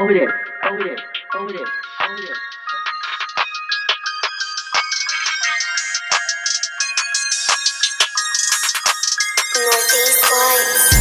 Over there. Northeast Lights.